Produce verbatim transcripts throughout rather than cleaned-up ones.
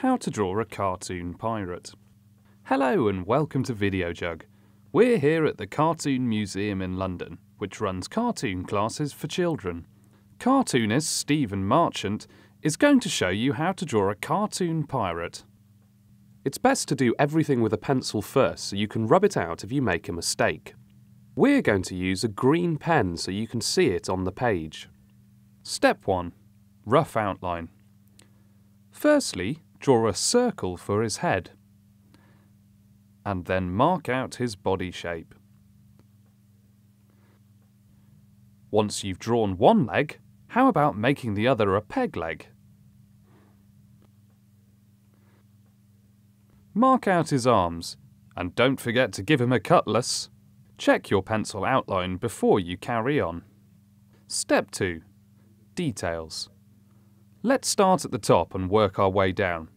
How to draw a cartoon pirate. Hello and welcome to Videojug. We're here at the Cartoon Museum in London, which runs cartoon classes for children. Cartoonist Stephen Marchant is going to show you how to draw a cartoon pirate. It's best to do everything with a pencil first, so you can rub it out if you make a mistake. We're going to use a green pen so you can see it on the page. Step one. Rough outline. Firstly, draw a circle for his head, and then mark out his body shape. Once you've drawn one leg, how about making the other a peg leg? Mark out his arms, and don't forget to give him a cutlass. Check your pencil outline before you carry on. Step two. Details. Let's start at the top and work our way down.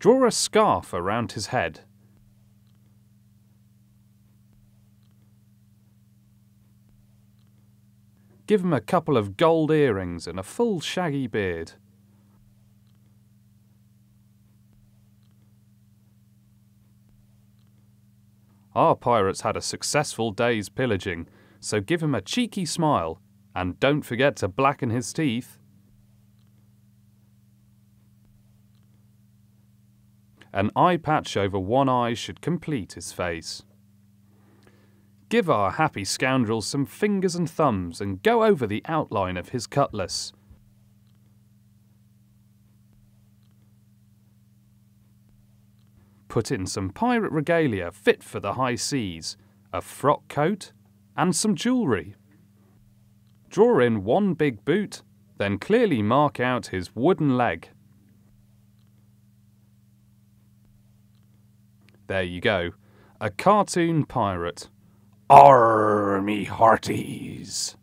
Draw a scarf around his head. Give him a couple of gold earrings and a full shaggy beard. Our pirates had a successful day's pillaging, so give him a cheeky smile and don't forget to blacken his teeth. An eye patch over one eye should complete his face. Give our happy scoundrel some fingers and thumbs and go over the outline of his cutlass. Put in some pirate regalia fit for the high seas, a frock coat and some jewellery. Draw in one big boot, then clearly mark out his wooden leg. There you go, a cartoon pirate. Arr, me hearties!